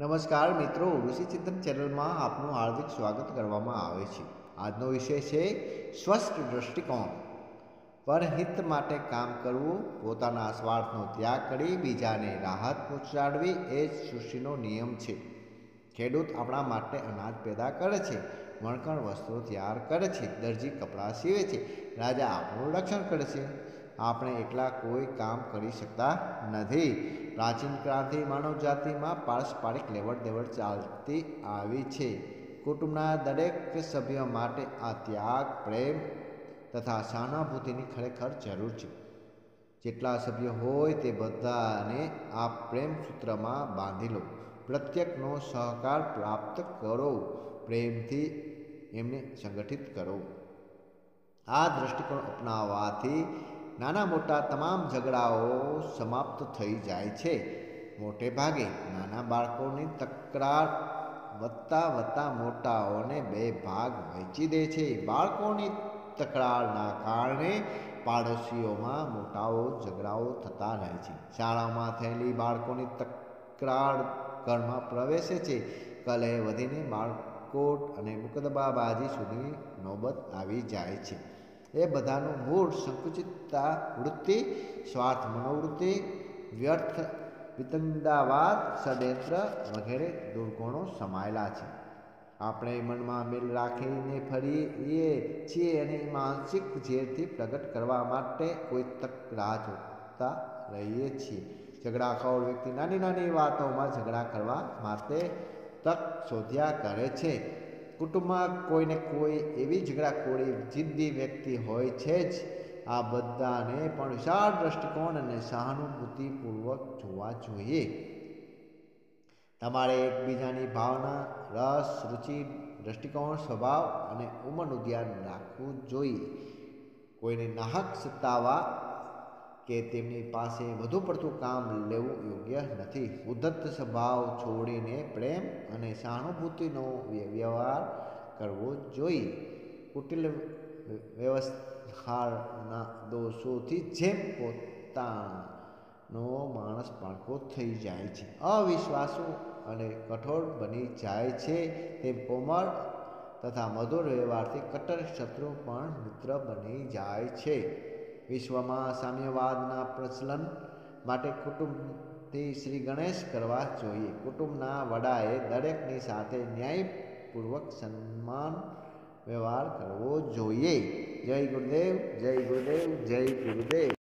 નમસ્કાર મિત્રો, ઋષિ ચિંતન ચેનલમાં આપનું હાર્દિક સ્વાગત કરવામાં આવે છે। આજનો વિષય છે સ્વસ્થ દૃષ્ટિકોણ। પરહિત માટે કામ કરવું, પોતાના સ્વાર્થનો ત્યાગ કરી બીજાને રાહત પહોંચાડવી એ જ સૃષ્ટિનો નિયમ છે। ખેડૂત આપણા માટે અનાજ પેદા કરે છે, વણકર વસ્ત્રો તૈયાર કરે છે, દરજી કપડાં સીવે છે, રાજા આપણું રક્ષણ કરે છે। આપણે એકલા કોઈ કામ કરી શકતા નથી। પ્રાચીન ક્રાંતિ માનવ જાતિમાં પારસ્પરિક લેવડ દેવડ ચાલતી આવી છે। કુટુંબના દરેક સભ્ય માટે આ ત્યાગ, પ્રેમ તથા સહાનુભૂતિની ખરેખર જરૂર છે। જેટલા સભ્યો હોય તે બધાને આ પ્રેમ સૂત્રમાં બાંધી લો। પ્રત્યેકનો સહકાર પ્રાપ્ત કરો, પ્રેમથી એમને સંગઠિત કરો। આ દૃષ્ટિકોણ અપનાવવાથી नाना मोटा तमाम झगड़ाओ समाप्त थई जाय छे। मोटे भागे नाना बाळकोनी तकरार वत्ता वत्ता मोटाओने बे भाग वेची दे छे। बाळकोनी तकरारना कारणे पाडोशीओमां मोटाओ झगड़ाओ थता रहे छे। शाळामां थेली बाळकोनी तकरार घरमां प्रवेशे छे। कले वधीने बाळकोट अने मुकदमाबाजी सुधी नौबत आवी जाय छे। ये बधानु मूल संकुचितता वृत्ति, स्वार्थ मनोवृत्ति, व्यर्थ वितंगदावाद, षड्यंत्र वगैरह दुर्गुणों समायेला छे। आपणे मनमा मेल राखीने फरीए छीए अने मानसिक झेरथी प्रगट करवा माटे कोई तक राह जोता रहीए छीए। झगड़ाखोर व्यक्ति नानी नानी वातोमां झगड़ा करवा माटे तक शोध्या करे छे। कुटुंब में कोई ने कोई एवं झगड़ाखोरी जिद्दी व्यक्ति होय छे ज। आ बधाने पण विशाल दृष्टिकोण अने सहानुभूतिपूर्वक जोवा जोईए। तमारे एकबीजानी भावना, रस, रुचि, दृष्टिकोण, स्वभाव अने उमरनुं ध्यान राखवुं जोईए। कोईने नाहक सतावा के तेमनी पासे वधु पड़तुं काम लेवुं योग्य नथी। उद्धत स्वभाव छोड़ीने प्रेम अने सहानुभूतिनो व्यवहार करवो जोईए। कुटिल व्यवस्थाना दोषोथी जेम पोतानो माणस पाणखो थई जाय छे, अविश्वासु अने कठोर बनी जाय छे, तेम कोमल तथा मधुर व्यवहारथी कट्टर शत्रु पण मित्र बनी जाय छे। विश्व में साम्यवादना प्रचलन माटे कुटुंबथी श्री गणेश करवा जोईए। कुटुंबना वडाए दरेकनी साथे न्यायपूर्वक सन्मान व्यवहार करवो जोईए। जय गुरुदेव, जय गुरुदेव, जय गुरुदेव।